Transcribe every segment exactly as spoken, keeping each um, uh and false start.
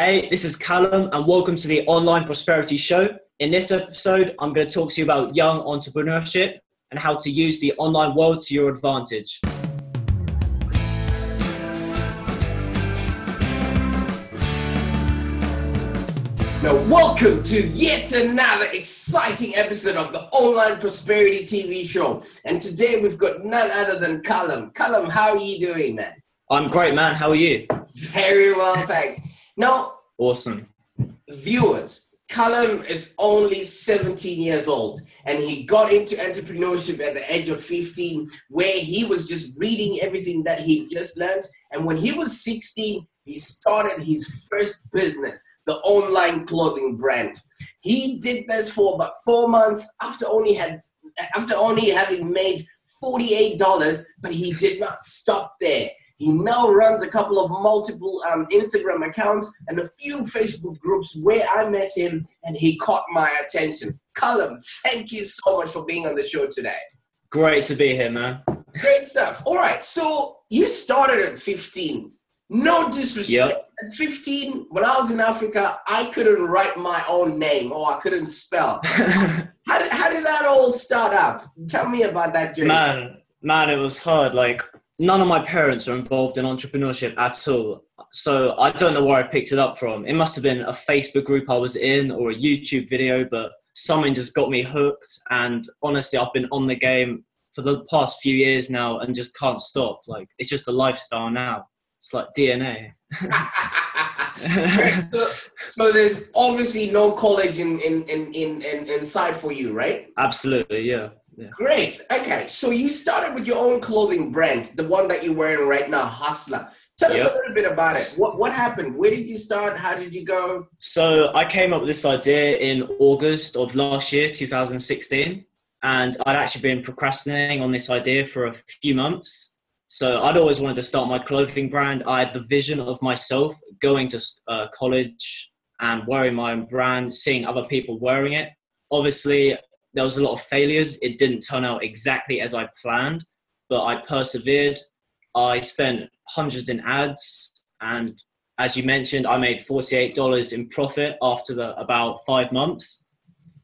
Hey, this is Callum and welcome to the Online Prosperity Show. In this episode, I'm going to talk to you about young entrepreneurship and how to use the online world to your advantage. Now, welcome to yet another exciting episode of the Online Prosperity T V Show. And today we've got none other than Callum. Callum, how are you doing, man? I'm great, man. How are you? Very well, thanks. Now, awesome. Viewers, Callum is only seventeen years old and he got into entrepreneurship at the age of fifteen, where he was just reading everything that he just learned. And when he was sixteen, he started his first business, the online clothing brand. He did this for about four months after only had after only having made forty-eight dollars, but he did not stop there. He now runs a couple of multiple um, Instagram accounts and a few Facebook groups where I met him and he caught my attention. Callum, thank you so much for being on the show today. Great to be here, man. Great stuff. All right, so you started at fifteen. No disrespect. Yep. At fifteen, when I was in Africa, I couldn't write my own name or I couldn't spell. how, did, how did that all start up? Tell me about that journey. Man, man, it was hard. Like, none of my parents are involved in entrepreneurship at all. So I don't know where I picked it up from. It must have been a Facebook group I was in or a YouTube video, but something just got me hooked. And honestly, I've been on the game for the past few years now and just can't stop. Like, it's just a lifestyle now. It's like D N A. so, so there's obviously no college in, in, in, in, in, inside for you, right? Absolutely, yeah. Yeah. Great. Okay. So you started with your own clothing brand, the one that you're wearing right now, Hustler. Tell yep. us a little bit about it. What, what happened? Where did you start? How did you go? So I came up with this idea in August of last year, two thousand sixteen. And I'd actually been procrastinating on this idea for a few months. So I'd always wanted to start my clothing brand. I had the vision of myself going to uh, college and wearing my own brand, seeing other people wearing it. Obviously, there was a lot of failures. It didn't turn out exactly as I planned, but I persevered. I spent hundreds in ads. And as you mentioned, I made forty-eight dollars in profit after the, about five months.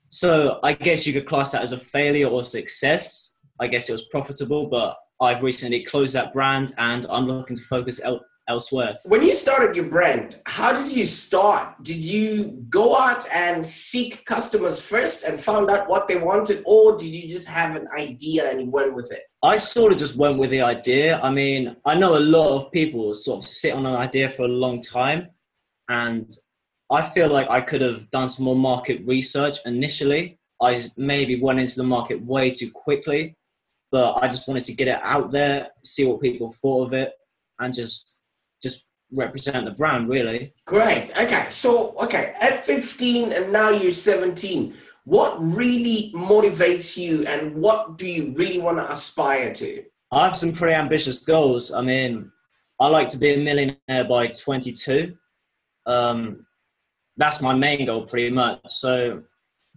So I guess you could class that as a failure or success. I guess it was profitable, but I've recently closed that brand and I'm looking to focus el- elsewhere. When you started your brand, how did you start? Did you go out and seek customers first and found out what they wanted, or did you just have an idea and you went with it? I sort of just went with the idea. I mean, I know a lot of people sort of sit on an idea for a long time, and I feel like I could have done some more market research initially. I maybe went into the market way too quickly, but I just wanted to get it out there, see what people thought of it, and just represent the brand, really. Great. Okay. So, okay, at fifteen and now you're seventeen, what really motivates you and what do you really want to aspire to? I have some pretty ambitious goals. I mean, I like to be a millionaire by twenty-two. Um, that's my main goal pretty much. So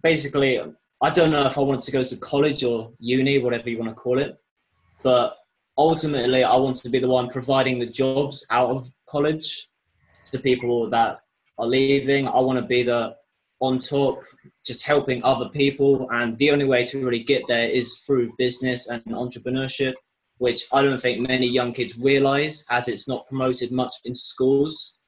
basically, I don't know if I want to go to college or uni, whatever you want to call it, but ultimately, I want to be the one providing the jobs out of college to people that are leaving. I want to be the on top, just helping other people. And the only way to really get there is through business and entrepreneurship, which I don't think many young kids realize, as it's not promoted much in schools,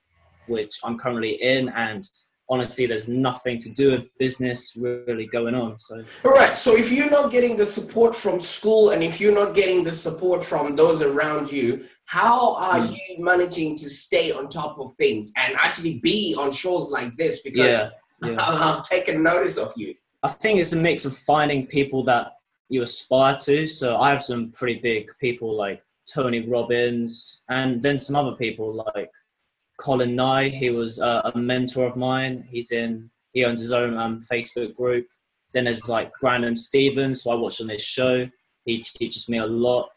which I'm currently in. And honestly, there's nothing to do with business really going on. So, all right. So if you're not getting the support from school and if you're not getting the support from those around you, how are mm. you managing to stay on top of things and actually be on shows like this? Because yeah, yeah. I've taken notice of you. I think it's a mix of finding people that you aspire to. So I have some pretty big people like Tony Robbins and then some other people like Colin Nye. He was uh, a mentor of mine. He's in, he owns his own um, Facebook group. Then there's like Brandon Stevens, who I watch on this show. He teaches me a lot.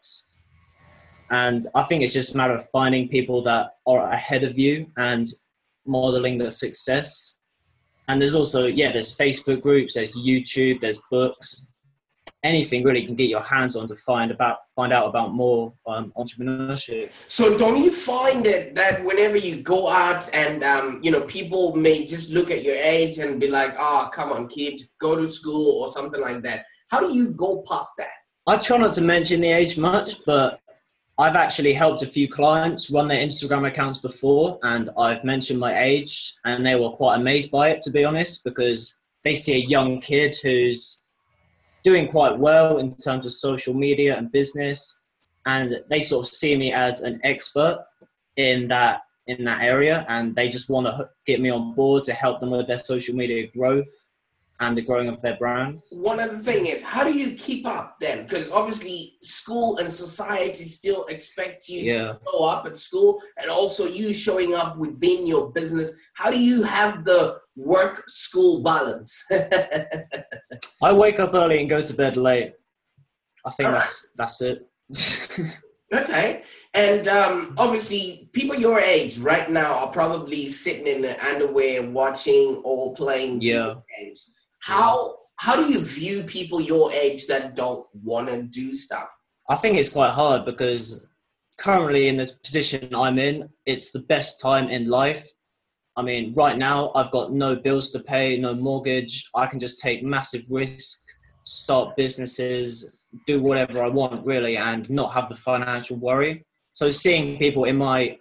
And I think it's just a matter of finding people that are ahead of you and modeling their success. And there's also, yeah, there's Facebook groups, there's YouTube, there's books. anything really you can get your hands on to find about find out about more um, entrepreneurship. So don't you find that that whenever you go out and um, you know, people may just look at your age and be like, "Oh, come on, kid, go to school" or something like that? How do you go past that? I try not to mention the age much, but I've actually helped a few clients run their Instagram accounts before, and I've mentioned my age, and they were quite amazed by it, to be honest, because they see a young kid who's doing quite well in terms of social media and business, and they sort of see me as an expert in that in that area, and they just want to get me on board to help them with their social media growth and the growing of their brand. One other thing is, how do you keep up then? Because obviously school and society still expects you yeah. to show up at school, and also you showing up within your business. How do you have the work school balance? I wake up early and go to bed late. I think right. that's that's it. Okay. And um, obviously people your age right now are probably sitting in their underwear watching or playing yeah. video games. How how do you view people your age that don't want to do stuff? I think it's quite hard because currently in this position I'm in, it's the best time in life. I mean, right now I've got no bills to pay, no mortgage. I can just take massive risks, start businesses, do whatever I want really, and not have the financial worry. So seeing people in my,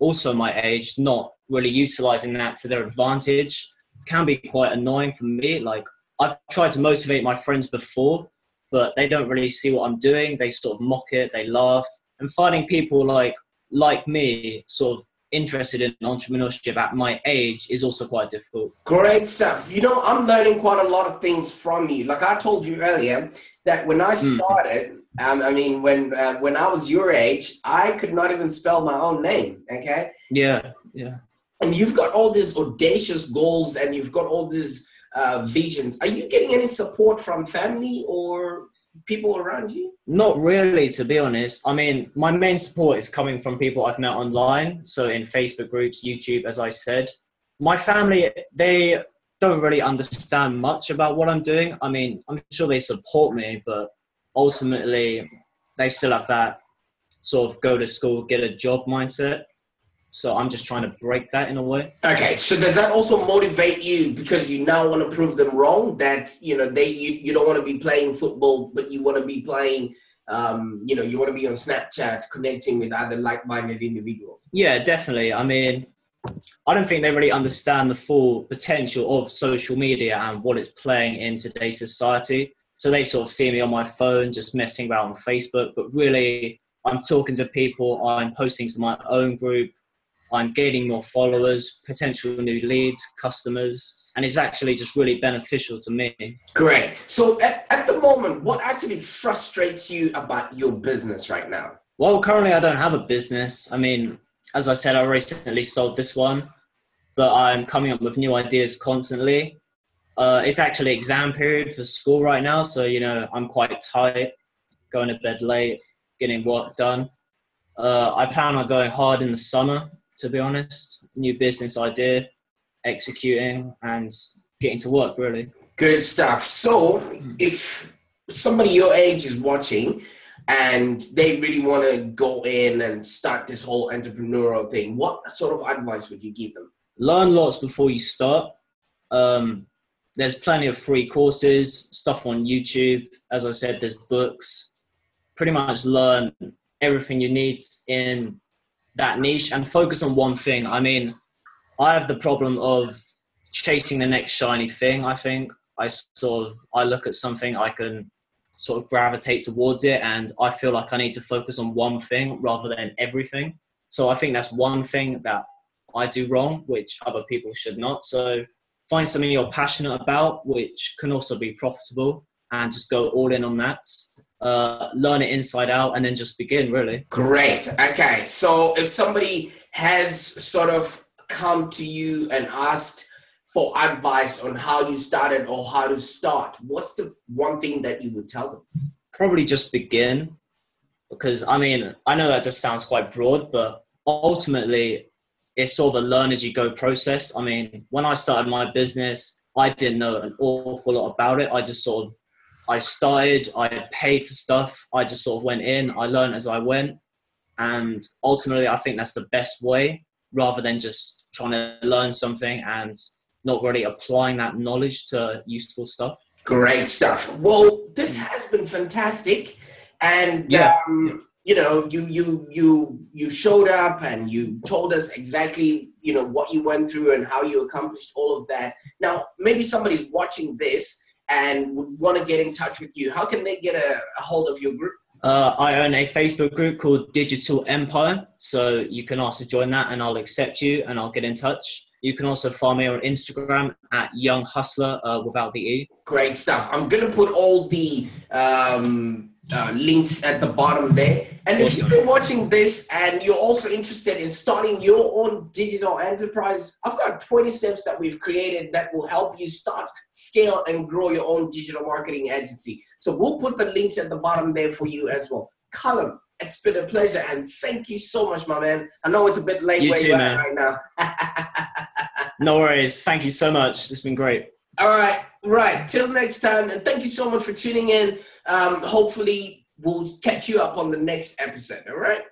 also my age, not really utilizing that to their advantage can be quite annoying for me. Like, I've tried to motivate my friends before, but they don't really see what I'm doing. They sort of mock it, they laugh. And finding people like, like me sort of interested in entrepreneurship at my age is also quite difficult. Great stuff. You know, I'm learning quite a lot of things from you. Like I told you earlier that when I started, mm. um, I mean, when uh, when I was your age, I could not even spell my own name. Okay. Yeah. Yeah. And you've got all these audacious goals, and you've got all these uh, visions. Are you getting any support from family or people around you? Not really, to be honest. I mean, my main support is coming from people I've met online, so in Facebook groups, YouTube, as I said. My family, they don't really understand much about what I'm doing. I mean, I'm sure they support me, but ultimately they still have that sort of go to school, get a job mindset. So I'm just trying to break that in a way. Okay. So does that also motivate you because you now want to prove them wrong, that, you know, they, you, you don't want to be playing football, but you want to be playing, um, you know, you want to be on Snapchat connecting with other like-minded individuals? Yeah, definitely. I mean, I don't think they really understand the full potential of social media and what it's playing in today's society. So they sort of see me on my phone, just messing about on Facebook, but really I'm talking to people, I'm posting to my own group, I'm gaining more followers, potential new leads, customers, and it's actually just really beneficial to me. Great. So at, at the moment, what actually frustrates you about your business right now? Well, currently I don't have a business. I mean, as I said, I recently sold this one, but I'm coming up with new ideas constantly. Uh, it's actually exam period for school right now. So, you know, I'm quite tight, going to bed late, getting work done. Uh, I plan on going hard in the summer, to be honest. New business idea, executing and getting to work, really. Good stuff. So if somebody your age is watching and they really want to go in and start this whole entrepreneurial thing, what sort of advice would you give them? Learn lots before you start. Um, there's plenty of free courses, stuff on YouTube. As I said, there's books. Pretty much learn everything you need in that niche and focus on one thing. I mean, I have the problem of chasing the next shiny thing. I think I sort of, I look at something, I can sort of gravitate towards it, and I feel like I need to focus on one thing rather than everything. So I think that's one thing that I do wrong, which other people should not. So find something you're passionate about, which can also be profitable, and just go all in on that. Uh, learn it inside out and then just begin, really. Great. Okay. So if somebody has sort of come to you and asked for advice on how you started or how to start, what's the one thing that you would tell them? Probably just begin, because I mean, I know that just sounds quite broad, but ultimately it's sort of a learn as you go process. I mean, when I started my business, I didn't know an awful lot about it. I just sort of I started, I paid for stuff. I just sort of went in, I learned as I went. And ultimately, I think that's the best way, rather than just trying to learn something and not really applying that knowledge to useful stuff. Great stuff. Well, this has been fantastic. And, yeah. um, you know, you, you, you, you showed up and you told us exactly, you know, what you went through and how you accomplished all of that. Now, maybe somebody's watching this and would want to get in touch with you. How can they get a, a hold of your group? Uh, I own a Facebook group called Digital Empire. So you can also join that and I'll accept you and I'll get in touch. You can also find me on Instagram at Young Hustler uh, without the E. Great stuff. I'm going to put all the um, uh, links at the bottom there. And awesome. If you've been watching this and you're also interested in starting your own digital enterprise, I've got twenty steps that we've created that will help you start, scale, and grow your own digital marketing agency. So we'll put the links at the bottom there for you as well. Colin, it's been a pleasure, and thank you so much, my man. I know it's a bit late where you are right now. No worries. Thank you so much. It's been great. All right. Right. Till next time, and thank you so much for tuning in. Um, hopefully, we'll catch you up on the next episode, all right?